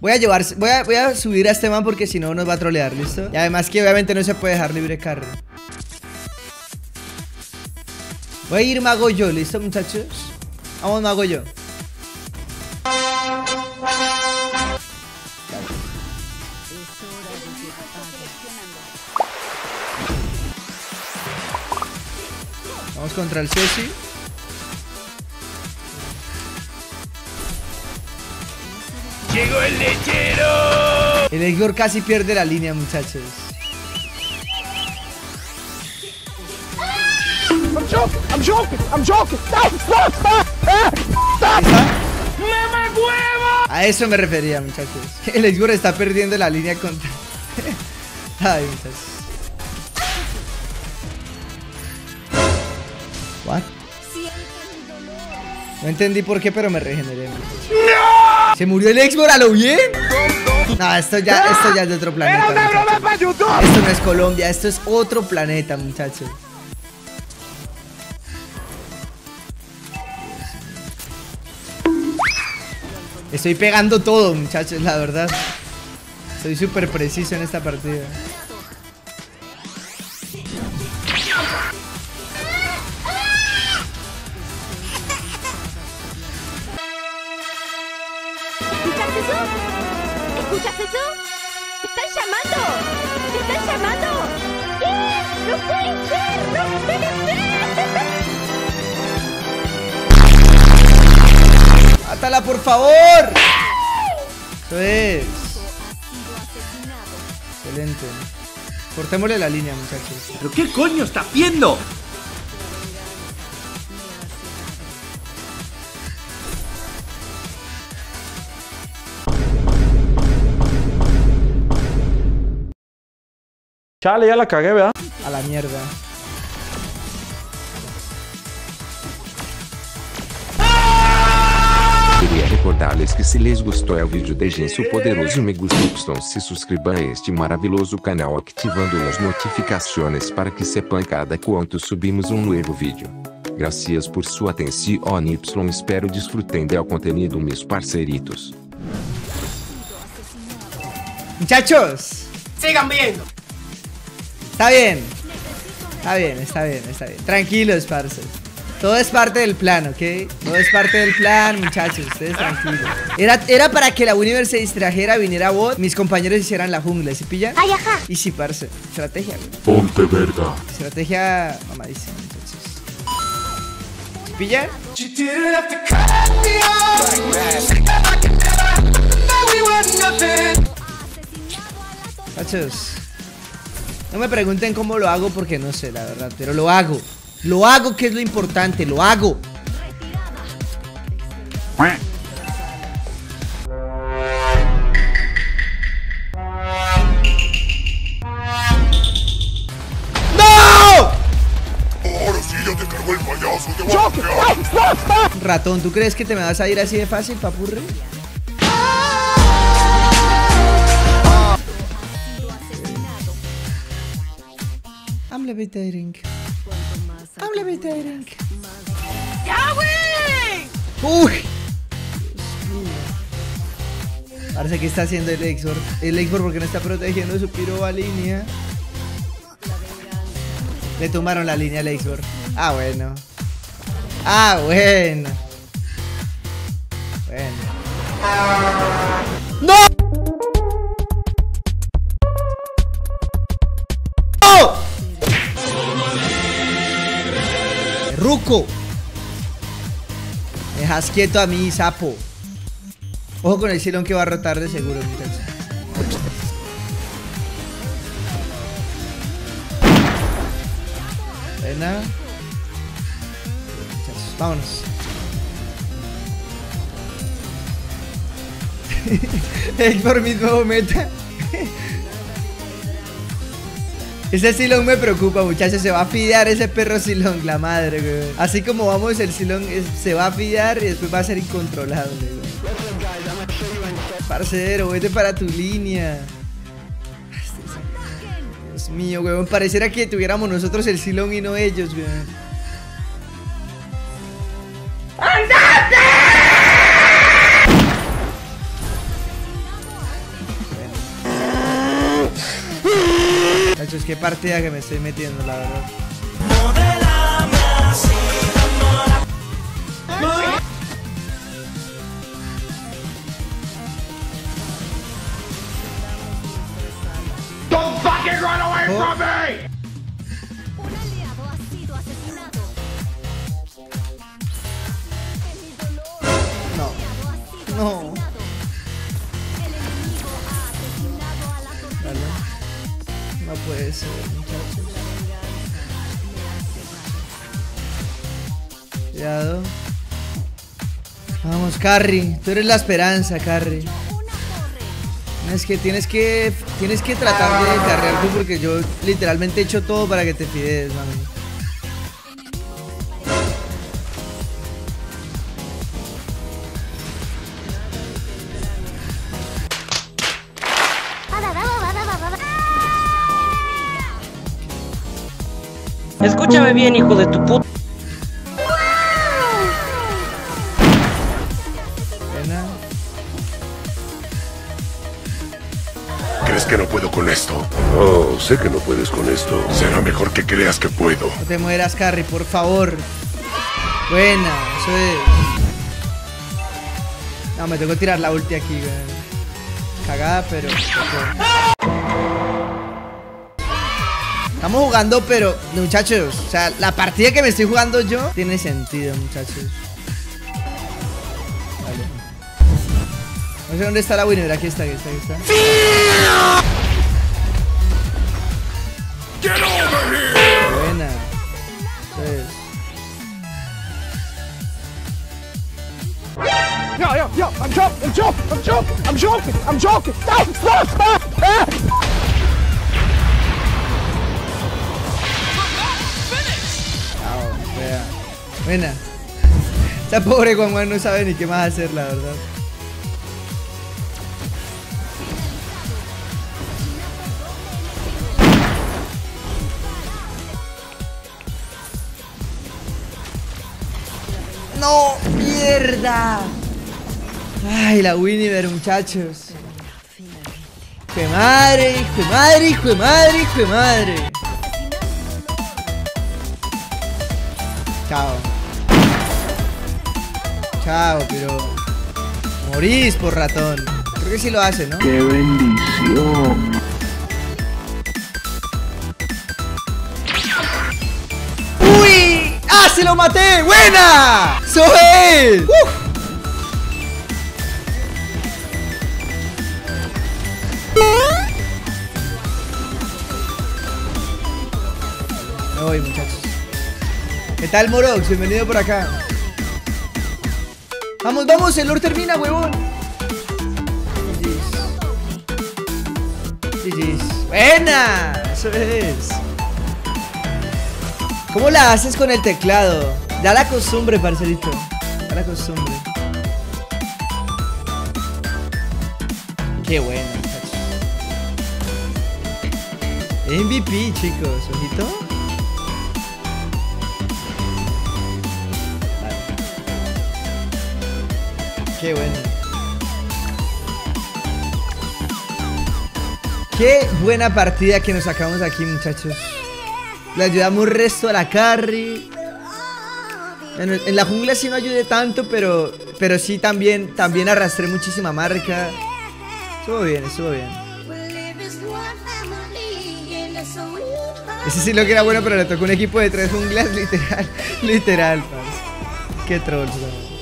Voy a subir a este man porque si no nos va a trolear, ¿listo? Y además que obviamente no se puede dejar libre carry. Voy a ir mago yo, ¿listo, muchachos? Vamos mago yo. Vamos contra el Ceci. ¡Llegó el lechero! El Edgar casi pierde la línea, muchachos. I'm joking. ¡Mamahuevo! A eso me refería, muchachos. El Edgar está perdiendo la línea contra... Ay, muchachos. What? No entendí por qué, pero me regeneré. ¡No! ¿Se murió el Exmor a lo bien? No, esto ya es de otro planeta. Esto no es Colombia, esto es otro planeta, muchachos. Estoy pegando todo, muchachos, la verdad. Soy súper preciso en esta partida. ¿Escuchas eso? ¡Te están llamando! ¡Sí! ¡No puede ser! ¡Mátala, por favor! Eso es. Excelente. Cortémosle la línea, muchachos. ¿Pero qué coño está haciendo? Chale, ya la cagué, ¿verdad? A la mierda. Queria recordarles que se les gostou o vídeo deixem seu poderoso me gustou, se suscrevam a este maravilhoso canal ativando as notificações para que sepam cada quanto subimos novo vídeo. Gracias por sua atenção y espero disfrutem do conteúdo meus parceritos. Muchachos, sigan viendo. Está bien. Tranquilos, parces. Todo es parte del plan, ¿ok? Todo es parte del plan, muchachos. Ustedes tranquilos. Era para que la Universe se distrajera, viniera bot. Mis compañeros hicieran la jungla, ¿se pillan? Ay, ajá. Y sí, parce. Estrategia, güey. Ponte verga. Estrategia mamadísima, muchachos. ¿Se pillan? Muchachos. No me pregunten cómo lo hago porque no sé, la verdad, pero lo hago. Lo hago, que es lo importante, lo hago. ¡No! Ahora sí ya te cargó el payaso, te voy a pegar. Ratón, ¿tú crees que te me vas a ir así de fácil, papurre? I'm levitating. ¡Ya, güey! ¡Uy! Parece que está haciendo el Exor. El Exor porque no está protegiendo su piro a línea. Le tomaron la línea al Exor. Ah, bueno. Bueno. ¡No! Ruco, me dejas quieto a mí, sapo. Ojo con el silón que va a rotar de seguro, muchachos. Buena. Vámonos. Es por mi nuevo meta. Ese silón me preocupa, muchachos. Se va a fidear ese perro silón, la madre, güey. Así como vamos, el silón se va a fidear y después va a ser incontrolable, güey. Parcero, vete para tu línea. Dios mío, güey. Pareciera que tuviéramos nosotros el silón y no ellos, güey. ¡Andate! Muchachos, qué partida que me estoy metiendo, la verdad. Don't fucking run away from me. Un aliado ha sido asesinado. No. El enemigo ha asesinado a la tortuga. No puede ser, muchachos. Cuidado. Vamos, Carrie. Tú eres la esperanza, Carrie. Tienes que tratar de carrear tú, porque yo literalmente he hecho todo para que te fides, mami. Escúchame bien, hijo de tu puta. ¿Crees que no puedo con esto? Oh, sé que no puedes con esto. Será mejor que creas que puedo. No te mueras, Carrie, por favor. Buena, eso es. No, me tengo que tirar la ulti aquí, güey. Cagada, pero... Estamos jugando, pero... Muchachos, o sea, la partida que me estoy jugando yo tiene sentido, muchachos. No sé dónde está la winner, aquí está. Get over here. Buena. Yo, I'm joking. Stop. Buena. Esta pobre Juan Juan no sabe ni qué más hacer, la verdad. ¡No! ¡Mierda! ¡Ay, la Winiver, muchachos! ¡Jue madre! Chao, pero... Morís por ratón. Creo que sí lo hace, ¿no? ¡Qué bendición! ¡Se lo maté! ¡Buena! ¡Soy! Me voy, muchachos. ¿Qué tal, Morox? Bienvenido por acá. Vamos, el lore termina, huevón. GG's. ¡Buena! Eso es. ¿Cómo la haces con el teclado? Da la costumbre, parcerito. Da la costumbre. Qué bueno, muchachos. MVP, chicos. Ojito. Vale. Qué bueno. Qué buena partida que nos sacamos aquí, muchachos. Le ayudamos el resto a la Carrie. Bueno, en la jungla sí no ayudé tanto, pero sí también arrastré muchísima marca. Estuvo bien. Ese sí lo que era bueno, pero le tocó un equipo de 3 junglas, literal. Qué trolls, ¿no?